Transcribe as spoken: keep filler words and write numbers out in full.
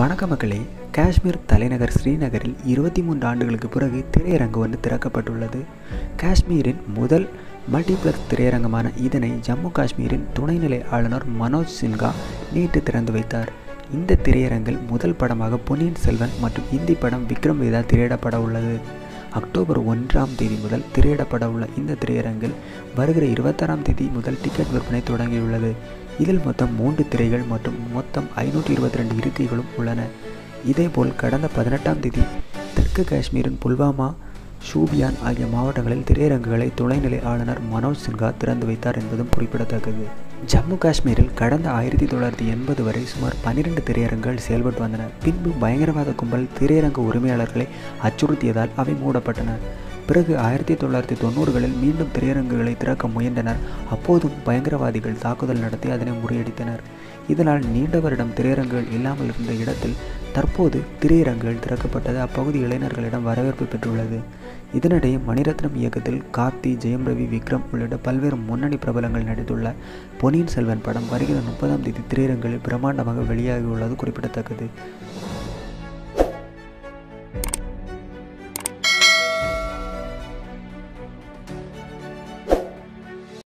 வணக்கம் மக்களே, காஷ்மீர் தலைநகர் ஸ்ரீநகரில் இருபத்தி மூன்று ஆண்டுகளுக்கு பிறகு திரையரங்கு ஒன்று திறக்கப்பட்டுள்ளது. காஷ்மீரின் முதல் மல்டிப்ளக்ஸ் திரையரங்கமான இதனை ஜம்மு காஷ்மீரின் துணைநிலை ஆளுநர் மனோஜ் சின்ஹா நேற்று திறந்து வைத்தார். இந்த திரையரங்கில் முதல் படமாக பொன்னியின் செல்வன் மற்றும் இந்தி படம் விக்ரம் வேதா திரையிடப்பட உள்ளது. அக்டோபர் ஒன்றாம் தேதி முதல் திரையிடப்பட உள்ள இந்த திரையரங்கில் வருகிற இருபத்தாறாம் தேதி முதல் டிக்கெட் விற்பனை தொடங்கியுள்ளது. இதில் மொத்தம் மூன்று திரைகள் மற்றும் மொத்தம் ஐநூற்றி இருபத்தி ரெண்டு இருக்கைகளும் உள்ளன. இதேபோல் கடந்த பதினெட்டாம் தேதி தெற்கு காஷ்மீரின் புல்வாமா, ஷூபியான் ஆகிய மாவட்டங்களில் திரையரங்குகளை துணைநிலை ஆளுநர் மனோஜ் சின்ஹா திறந்து வைத்தார் என்பதும் குறிப்பிடத்தக்கது. ஜம்மு காஷ்மீரில் கடந்த ஆயிரத்தி தொள்ளாயிரத்தி எண்பது வரை சுமார் பன்னிரண்டு திரையரங்குகள் செயல்பட்டு வந்தன. பின்பு பயங்கரவாத கும்பல் திரையரங்கு உரிமையாளர்களை அச்சுறுத்தியதால் அவை மூடப்பட்டன. பிறகு ஆயிரத்தி தொள்ளாயிரத்தி தொண்ணூறுகளில் மீண்டும் திரையரங்குகளை திறக்க முயன்றனர். அப்போதும் பயங்கரவாதிகள் தாக்குதல் நடத்தி அதனை முறியடித்தனர். இதனால் நீண்ட வருடம் திரையரங்குகள் இல்லாமல் இருந்த இடத்தில் தற்போது திரையரங்குகள் திறக்கப்பட்டது அப்பகுதி இளைஞர்களிடம் வரவேற்பு பெற்றுள்ளது. இதனிடையே மணிரத்னம் இயக்கத்தில் கார்த்தி, ஜெயம் ரவி, விக்ரம் உள்ளிட்ட பல்வேறு முன்னணி பிரபலங்கள் நடித்துள்ள பொன்னியின் செல்வன் படம் வருகிற முப்பதாம் தேதி திரையரங்குகளில் பிரம்மாண்டமாக வெளியாகியுள்ளது குறிப்பிடத்தக்கது.